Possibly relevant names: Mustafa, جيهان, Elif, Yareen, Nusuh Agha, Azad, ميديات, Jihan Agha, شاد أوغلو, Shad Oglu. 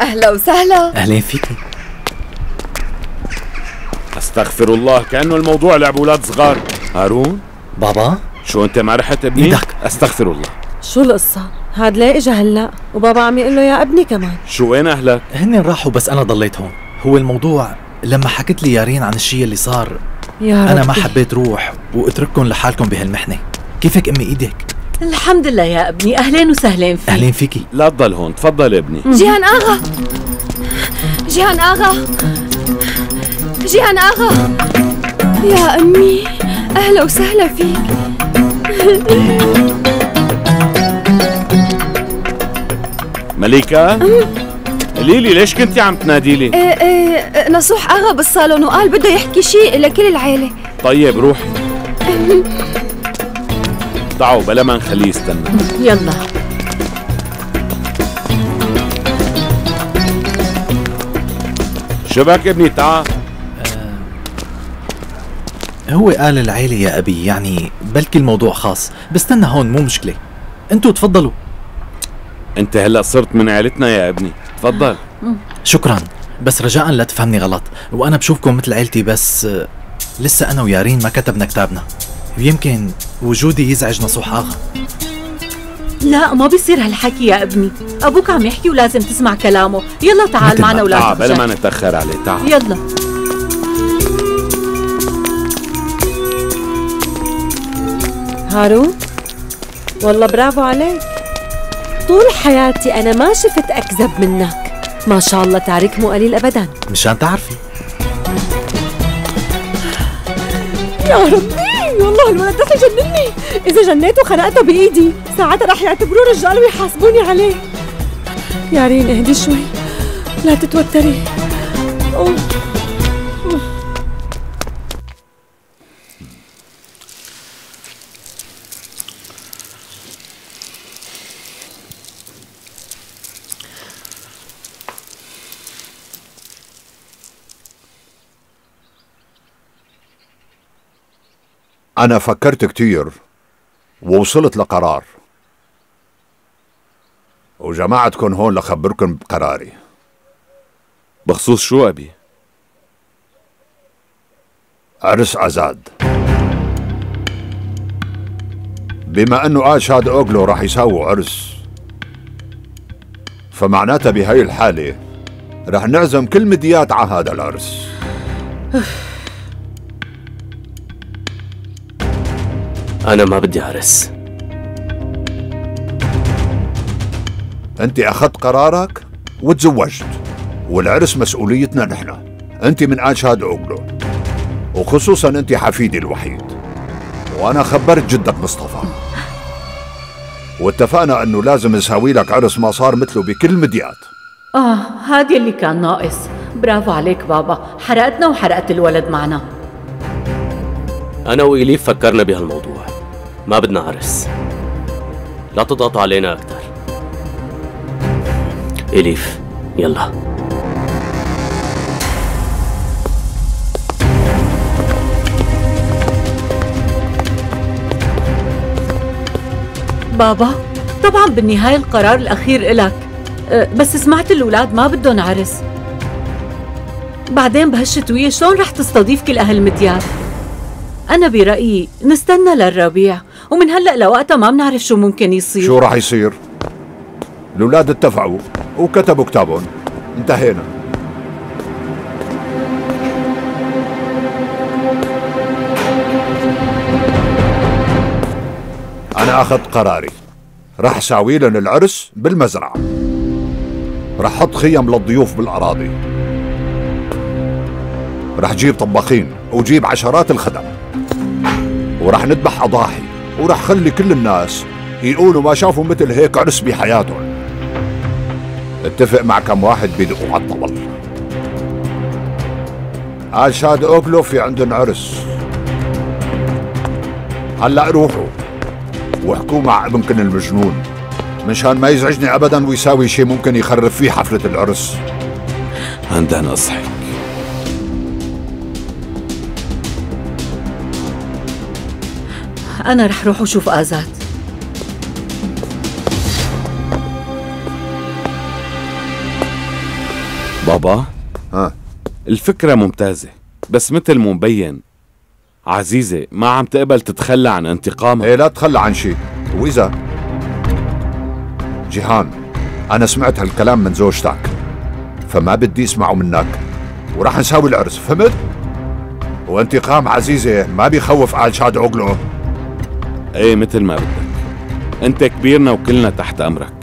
أهلا وسهلا. أهلين فيكي. أستغفر الله، كأنه الموضوع لعب أولاد صغار. هارون بابا، شو أنت ما رحت ابني؟ إيدك. أستغفر الله، شو القصة؟ هاد ليه إجا هلا وبابا عم يقول له يا ابني كمان؟ شو وين أهلك؟ هن راحوا بس أنا ضليت هون. هو الموضوع لما حكت لي يارين عن الشيء اللي صار، يا ربي أنا ما حبيت روح وأترككم لحالكم بهالمحنة. كيفك أمي إيدك؟ الحمد لله يا ابني، أهلين وسهلين فيك. أهلين فيكي. لا تضل هون، تفضل ابني. جيهان آغا، جيهان آغا، جيهان آغا، يا أمي أهلا وسهلا فيك. مليكة، قولي لي ليش كنتي عم تناديلي؟ ايه نصوح آغا بالصالون وقال بده يحكي شيء لكل العيلة. طيب روحي. تعوا بلا ما نخليه يستنى. يلا. شبك ابني تعال. هو قال العيلة يا أبي، يعني بلكي الموضوع خاص، بستنى هون مو مشكلة. أنتوا تفضلوا. أنت هلا صرت من عيلتنا يا ابني، تفضل. شكراً، بس رجاءً لا تفهمني غلط، وأنا بشوفكم مثل عيلتي، بس لسه أنا ويارين ما كتبنا كتابنا. يمكن وجودي يزعج نصوح آغا. لا ما بيصير هالحكي يا ابني، أبوك عم يحكي ولازم تسمع كلامه. يلا تعال معنا ولا تتأخر. تعال بلا ما نتأخر عليه، تعال. يلا. هارون والله برافو عليك، طول حياتي أنا ما شفت أكذب منك، ما شاء الله تعريك مو قليل أبدا. مشان تعرفي. يا ربي والله الولد ده جنني، إذا جنيته وخنقته بإيدي ساعتها رح يعتبروه رجال ويحاسبوني عليه. يارين اهدي شوي، لا تتوتري. أنا فكرت كتير ووصلت لقرار، وجماعتكن هون لخبركن بقراري. بخصوص شو أبي؟ عرس عزاد. بما أنه قال شاد أوغلو راح يساووا عرس، فمعناتها بهاي الحالة راح نعزم كل ميديات على هذا العرس. أنا ما بدي عرس. أنت أخذت قرارك وتزوجت، والعرس مسؤوليتنا نحن. أنت من آل شاد أوغلو، وخصوصاً أنت حفيدي الوحيد، وأنا خبرت جدك مصطفى، واتفقنا أنه لازم نساوي لك عرس ما صار مثله بكل ميديات. هادي اللي كان ناقص. برافو عليك بابا، حرقتنا وحرقت الولد معنا. أنا وإليف فكرنا بهالموضوع، ما بدنا عرس. لا تضغطوا علينا أكثر. إليف يلا. بابا طبعا بالنهاية القرار الأخير إلك، بس سمعت الأولاد ما بدهم عرس. بعدين بهالشتوية شلون رح تستضيف كل أهل مديات؟ أنا برأيي نستنى للربيع، ومن هلأ لوقتها ما بنعرف شو ممكن يصير. شو راح يصير؟ الأولاد اتفقوا وكتبوا كتابهم، انتهينا. أنا أخذت قراري، راح ساوي لهم العرس بالمزرعة، راح أحط خيم للضيوف بالأراضي، راح جيب طباخين وجيب عشرات الخدم، وراح نذبح أضاحي، وراح خلي كل الناس يقولوا ما شافوا مثل هيك عرس بحياتهم. اتفق مع كم واحد بيدقوا على الطبل، قال شاد أوغلو في عندن عرس. هلا روحوا واحكوا مع ابنكن المجنون مشان ما يزعجني ابدا ويساوي شيء ممكن يخرب فيه حفلة العرس. عندها نصحك. أنا رح روح وشوف آزاد. بابا. ها الفكرة ممتازة، بس مثل ما مبين عزيزة ما عم تقبل تتخلى عن انتقامها. ايه لا تتخلى عن شيء. وإذا جيهان، أنا سمعت هالكلام من زوجتك فما بدي اسمعه منك، وراح نساوي العرس، فهمت؟ وانتقام عزيزة ما بيخوف على شاد عقله. ايه مثل ما بدك، انت كبيرنا وكلنا تحت أمرك،